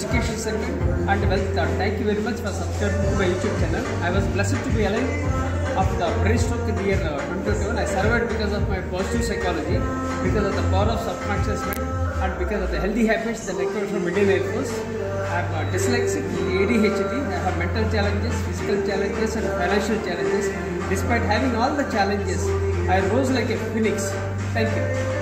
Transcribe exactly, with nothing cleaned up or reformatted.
education segment and wealth card. Thank you very much for subscribing to my YouTube channel. I was blessed to be alive after the breaststroke in the year twenty twenty-one. I survived because of my positive psychology, because of the power of subconscious mind, and because of the healthy habits that I acquired from Indian Air Force. I am uh, dyslexic, A D H D, I have mental challenges, physical challenges and financial challenges. Despite having all the challenges, I rose like a phoenix. Thank you.